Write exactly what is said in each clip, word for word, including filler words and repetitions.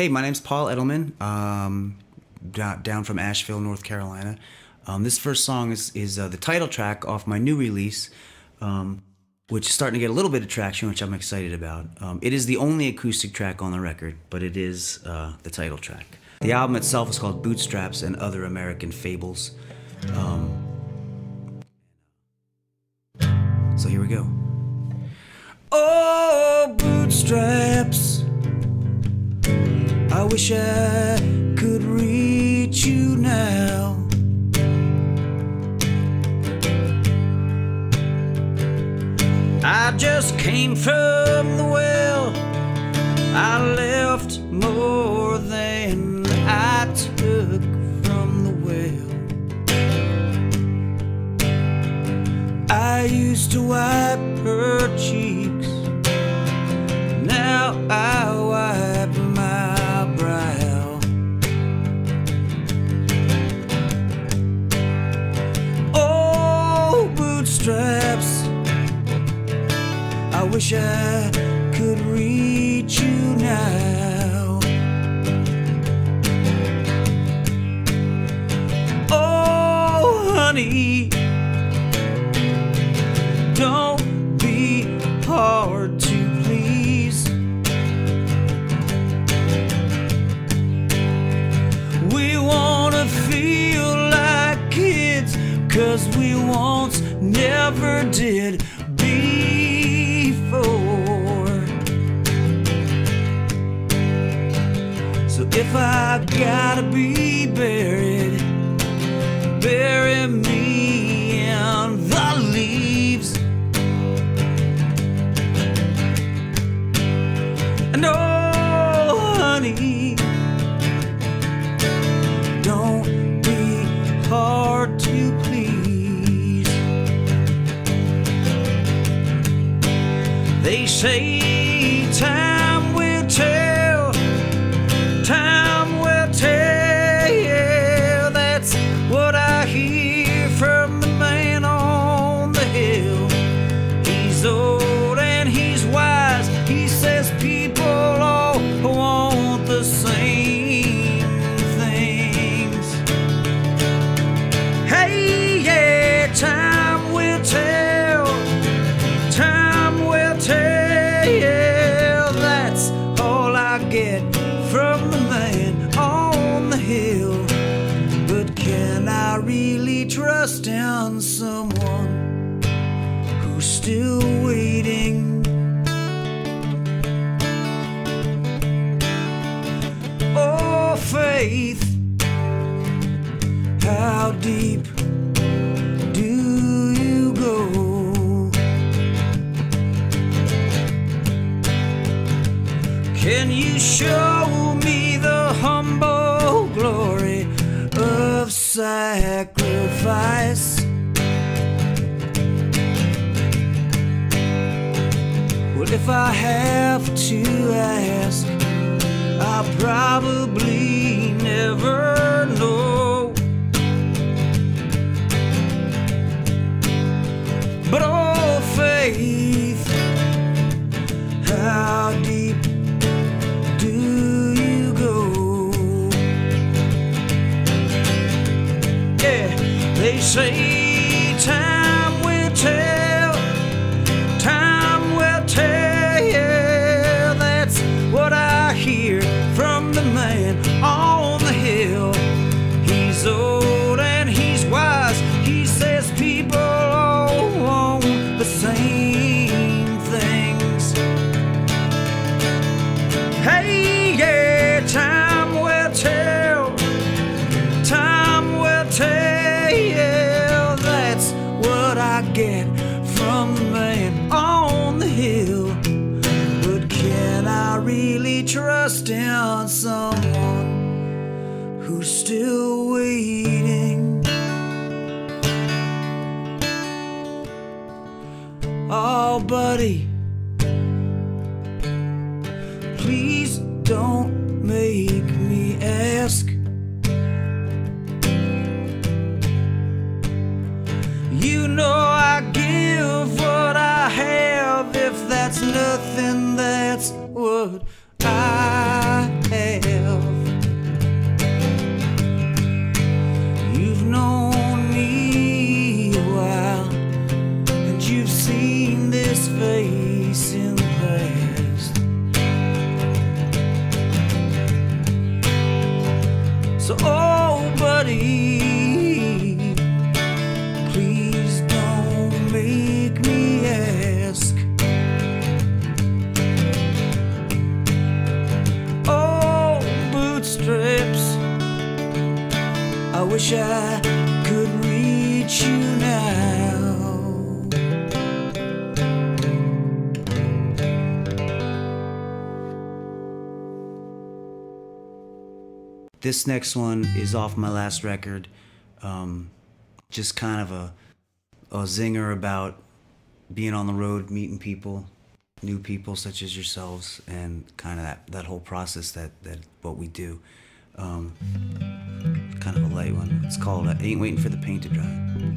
Hey, my name's Paul Edelman, um, down from Asheville, North Carolina. Um, this first song is, is uh, the title track off my new release, um, which is starting to get a little bit of traction, which I'm excited about. Um, it is the only acoustic track on the record, but it is uh, the title track. The album itself is called Bootstraps and Other American Fables. Um, so here we go. Oh, bootstraps, I wish I could reach you now. I just came from the well, I left more than I took from the well. I used to wipe her cheeks, now I wipe my brow. Oh, bootstraps, I wish I could reach you now. Oh, honey, don't be hard to please. We wanna feel like kids, 'cause we once never did before. So if I gotta be buried, bury me in the leaves. And oh, honey, don't be hard to please. They say time will tell, time will tell, yeah, that's what I hear from the man on the hill. He's old and he's wise, he says people want the same things. Hey, yeah, time will tell, time will tell, that's all I get from the man on the hill. But can I really trust in someone who's still waiting? Faith, how deep do you go? Can you show me the humble glory of sacrifice? Well, if I have to ask, I'll probably never know. But oh, faith, how deep do you go? Yeah, they say time will tell, time will tell, yeah, that's what I hear from the man on the hill. He's old and he's wise, he says people all want the same things. Hey, yeah, time will tell, time will tell, that's what I get from the man on the hill. Can I really trust in someone who's still waiting? Oh, buddy, please don't make me ask. You know I give what I have. If that's nothing, that's what I have. This next one is off my last record. Um, just kind of a, a zinger about being on the road, meeting people, new people such as yourselves, and kind of that, that whole process that, that what we do. Um, kind of a light one. It's called I Ain't Waiting for the Paint to Dry.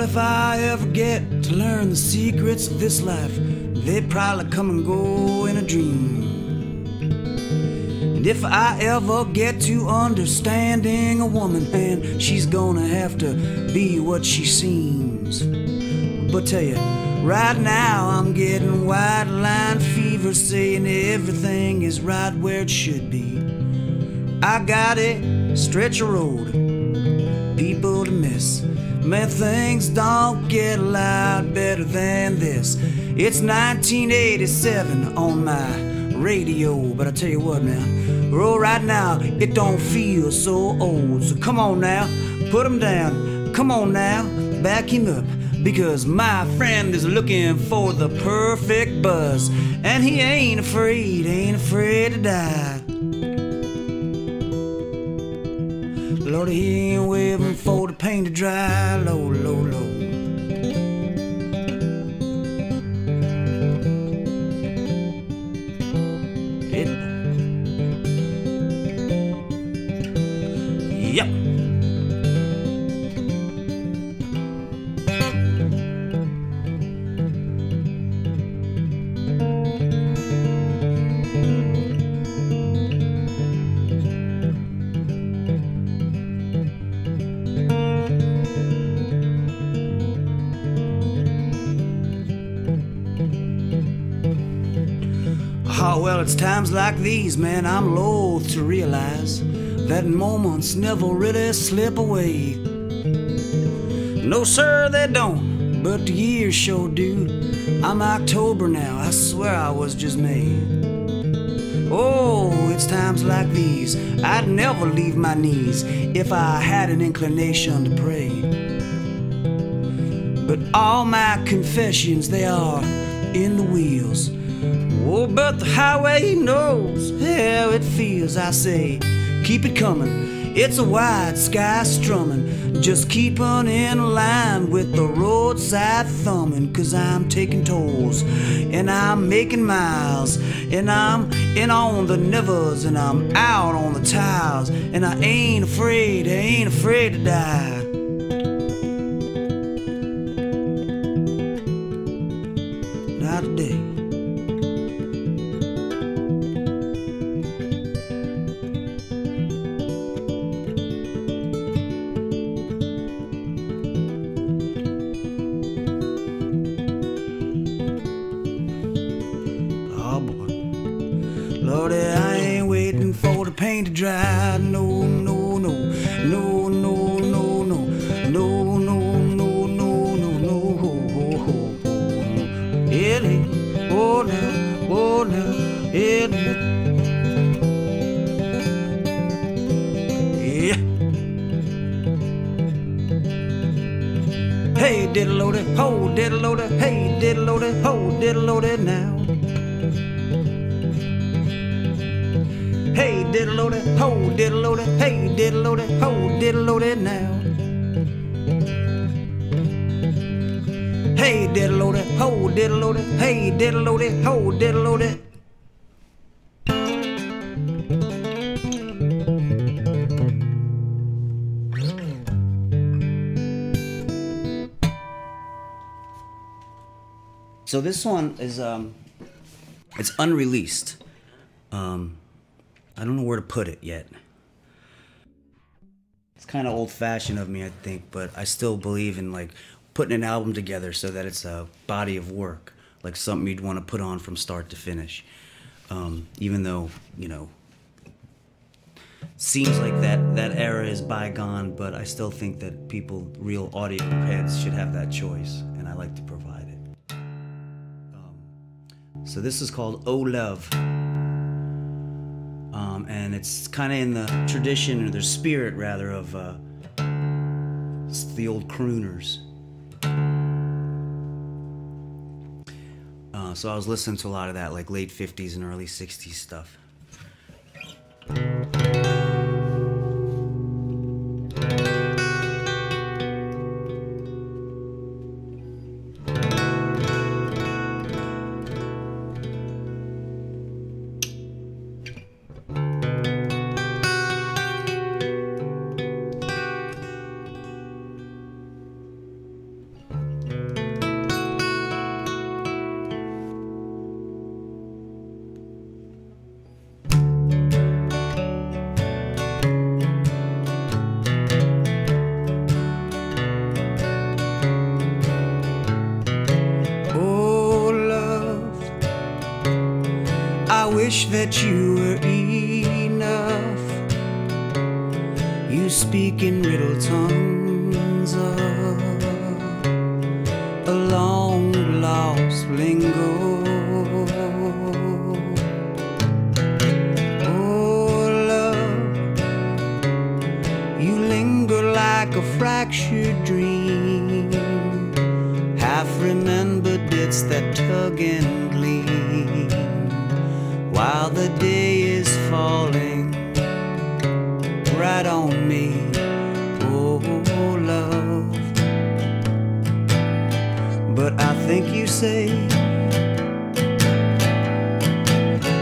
If I ever get to learn the secrets of this life, they probably come and go in a dream. And if I ever get to understanding a woman, man, she's gonna have to be what she seems. But tell you, right now I'm getting white line fever, saying everything is right where it should be. I got it, stretch a road, people to miss. Man, things don't get a lot better than this. It's nineteen eighty-seven on my radio, but I tell you what, man, oh, right now it don't feel so old. So come on now, put him down. Come on now, back him up, because my friend is looking for the perfect buzz, and he ain't afraid, ain't afraid to die. Lord, he ain't waiting for the paint to dry, low, low, low. It. Yep. Oh, well, it's times like these, man, I'm loath to realize that moments never really slip away. No, sir, they don't, but the years sure do. I'm October now, I swear I was just May. Oh, it's times like these, I'd never leave my knees if I had an inclination to pray. But all my confessions, they are in the wheels. Oh, but the highway knows how it feels. I say, keep it coming. It's a wide sky strumming. Just keep on in line with the roadside thumbing. Cause I'm taking tolls, and I'm making miles, and I'm in on the nivers, and I'm out on the tiles, and I ain't afraid, I ain't afraid to die. Not today. Lordy, I ain't waiting for the paint to dry. No, no, no, no, no, no, no, no, no, no, no, no, no. It is, oh no, oh no, it is. Yeah. Hey, diddle loady, ho, diddle loady, hey, diddle loady, ho, diddle loady now. Hey, diddle-o-de, ho, diddle-o-de, hey, diddle-o-de, ho, diddle-o-de now. Hey, diddle-o-de, ho, diddle-o-de, hey, diddle-o-de, ho, diddle-o-de. So this one is, um, it's unreleased. Um... I don't know where to put it yet. It's kind of old-fashioned of me, I think, but I still believe in like putting an album together so that it's a body of work, like something you'd want to put on from start to finish. Um, even though, you know, seems like that, that era is bygone, but I still think that people, real audio heads, should have that choice, and I like to provide it. Um, so this is called Oh Love, um, and it's kind of in the tradition, or the spirit rather, of uh, the old crooners. Uh, so I was listening to a lot of that, like late fifties and early sixties stuff. Wish that you were enough. You speak in riddle tongues of a long lost lingo. Oh love, you linger like a fractured dream, half remembered bits that tug and gleam while the day is falling right on me. Oh, love. But I think you say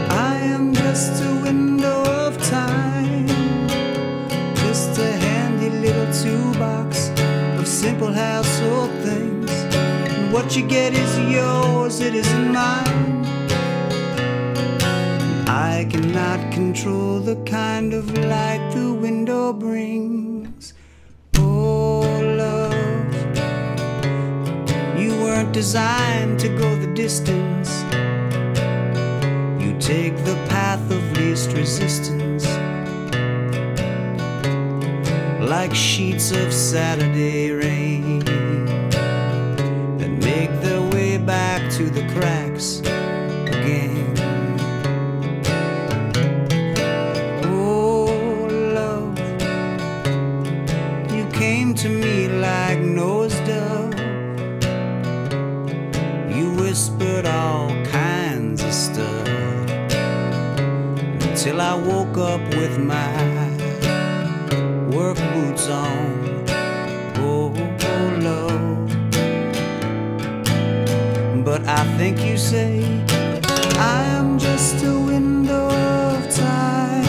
I am just a window of time, just a handy little toolbox of simple household things, and what you get is yours, it isn't mine. I cannot control the kind of light the window brings. Oh, love, you weren't designed to go the distance. You take the path of least resistance, like sheets of Saturday rain that make their way back to the cracks again. To me like nose dove, you whispered all kinds of stuff until I woke up with my work boots on. Oh, oh love, but I think you say I am just a window of time,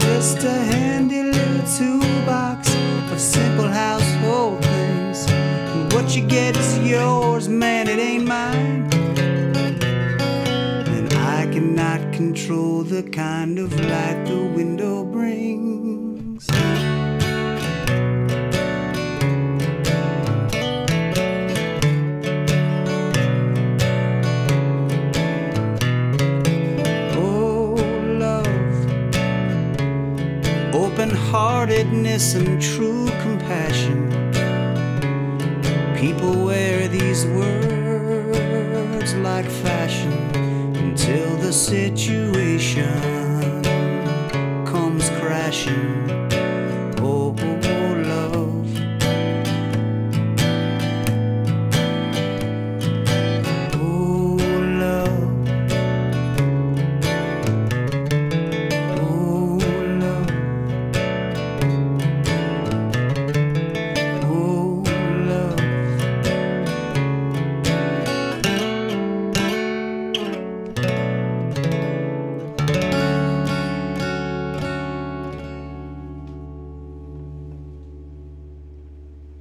just a handy little toolbox of simple household things, and what you get is yours, man, it ain't mine. And I cannot control the kind of light the window brings. Open-heartedness and true compassion, people wear these words like fashion until the situation comes crashing. Oh, oh, oh love. Oh, love.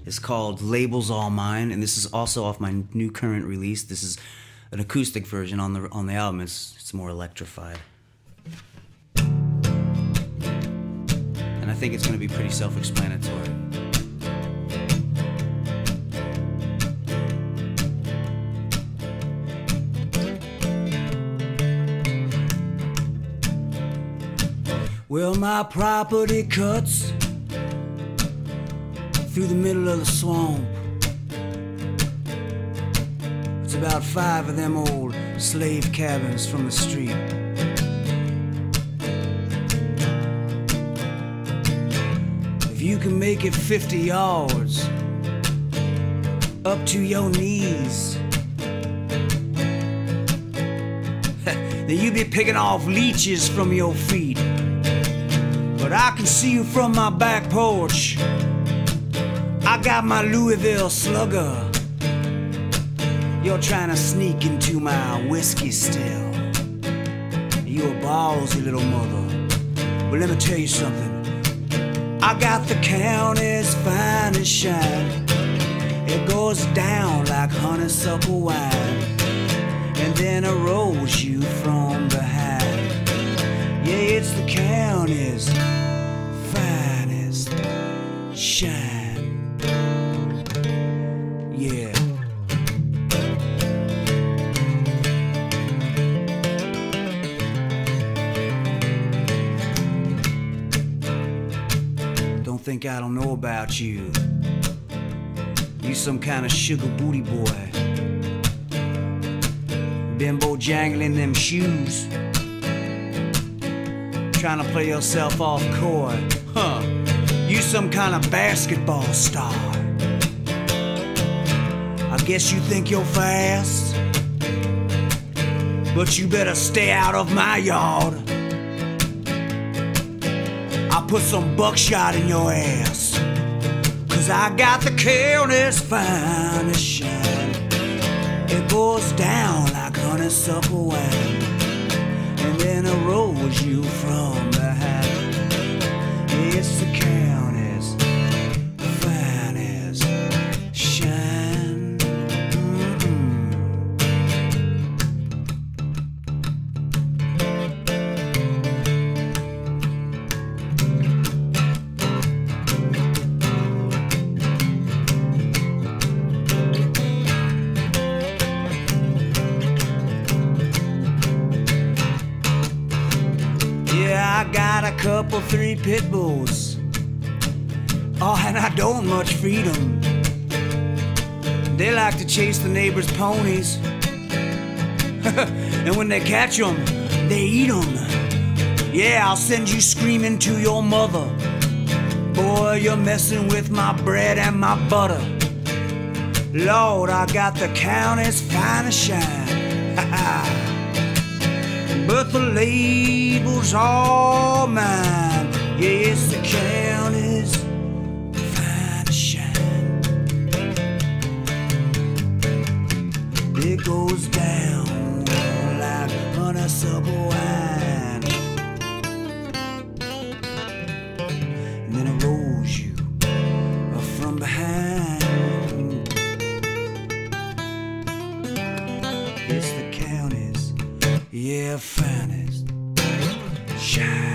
It's called Labels All Mine, and this is also off my new current release. This is an acoustic version on the on the album. It's, it's more electrified, and I think it's going to be pretty self-explanatory. Well, my property cuts through the middle of the swamp. It's about five of them old slave cabins from the street. If you can make it fifty yards up to your knees, then you be picking off leeches from your feet. But I can see you from my back porch. I got my Louisville slugger. You're trying to sneak into my whiskey still. You a ballsy little mother. But let me tell you something. I got the county's finest shine. It goes down like honeysuckle wine, and then arose you from behind. Yeah, it's the county's finest shine. Yeah. Don't think I don't know about you. You some kind of sugar booty boy, bimbo jangling them shoes, trying to play yourself off court. Huh, you some kind of basketball star. I guess you think you're fast, but you better stay out of my yard. I'll put some buckshot in your ass, 'cause I got the county's finest shine. It goes down like honeysuckle wine, and then arose you from behind. It's the county's finest shine. I got a couple, three pit bulls. Oh, and I don't much feed 'em. They like to chase the neighbor's ponies. And when they catch 'em, they eat 'em. Yeah, I'll send you screaming to your mother. Boy, you're messing with my bread and my butter. Lord, I got the county's finest shine. But the label's all mine. Yeah, it's the county's finest shine. It goes down like honeysuckle wine, and then it rolls you from behind. It's the county's, yeah, finest shine.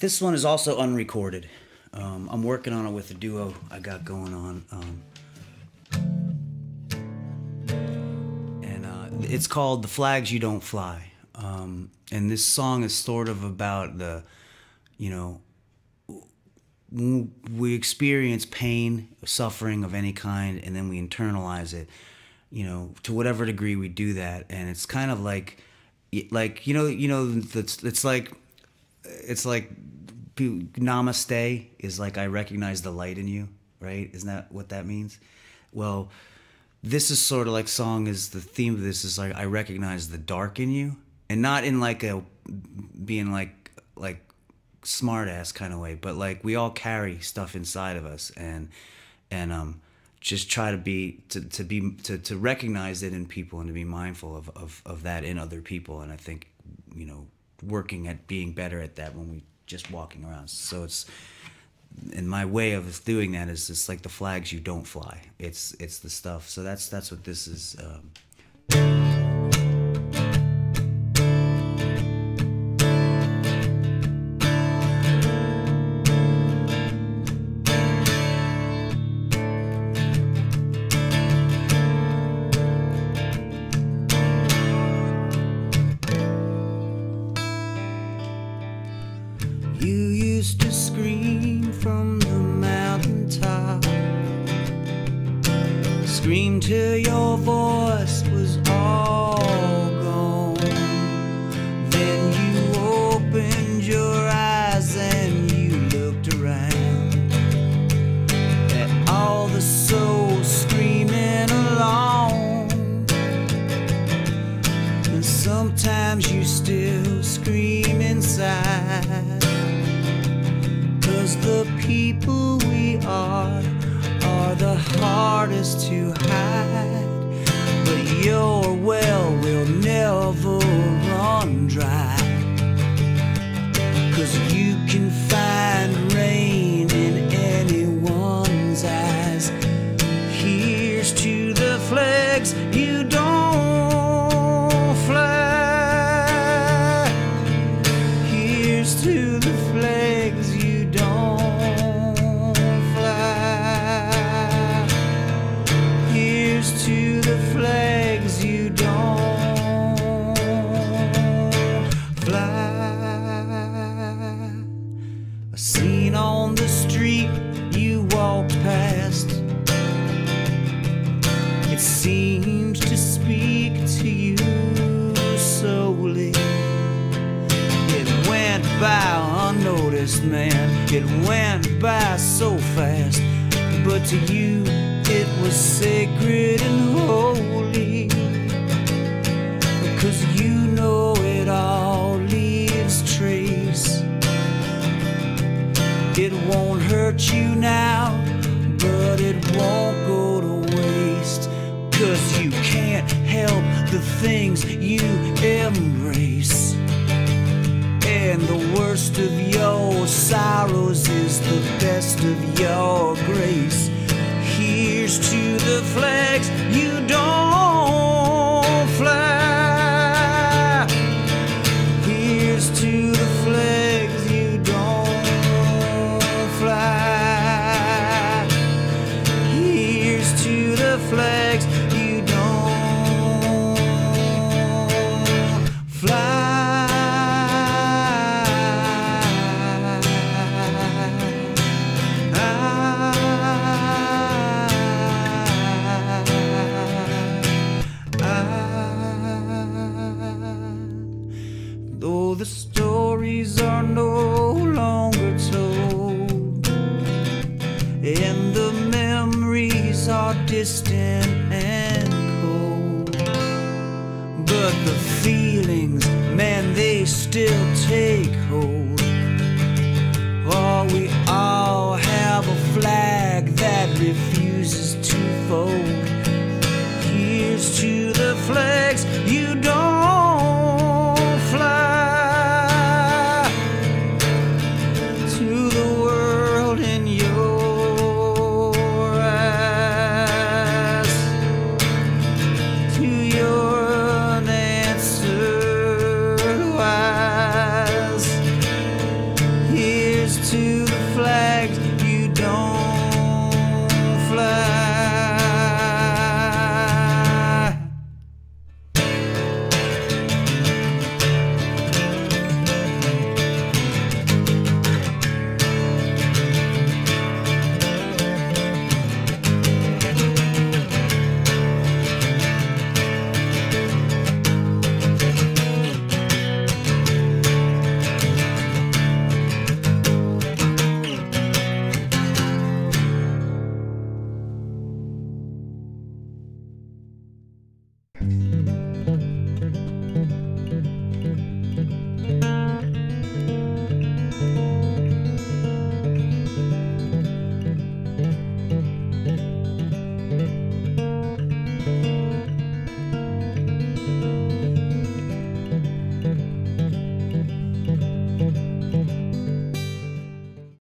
This one is also unrecorded. Um, I'm working on it with the duo I got going on. Um, It's called The Flags You Don't Fly. Um, and this song is sort of about the, you know, we experience pain, suffering of any kind, and then we internalize it, you know, to whatever degree we do that. And it's kind of like, like, you know, you know, it's, it's like, it's like namaste is like, I recognize the light in you, right? Isn't that what that means? Well, this is sort of like song is the theme of this is like I recognize the dark in you, and not in like a being like like smart ass kind of way, but like we all carry stuff inside of us, and and um just try to be to, to be to, to recognize it in people and to be mindful of, of of that in other people. And I think, you know, working at being better at that when we just walking around. So it's, and my way of doing that is it's like the flags you don't fly. It's it's the stuff. So that's that's what this is. Um screamed till your voice was all gone. Then you opened your eyes and you looked around at all the souls screaming along. And sometimes you still scream inside, 'cause the people we are are the hardest to hide. But your well will never run dry, 'cause you can find rain in anyone's eyes. Here's to the flags you don't fly. Here's to the flags you don't fly. To the flags you don't fly. A scene on the street you walked past, it seems to speak to you solely. It went by unnoticed, man, it went by so fast, but to you it was sacred and holy, because you know it all leaves trace. It won't hurt you now, but it won't go to waste, 'cause you can't help the things you embrace. And the worst of your sorrows is the best of your grace. Here's to the flags you don't fly. Here's to the flags you don't fly. Here's to the flags you don't fly. The stories are no longer told, and the memories are distant and cold, but the feelings, man, they still take hold. Oh, we all have a flag that refuses to fold. Here's to the flags you don't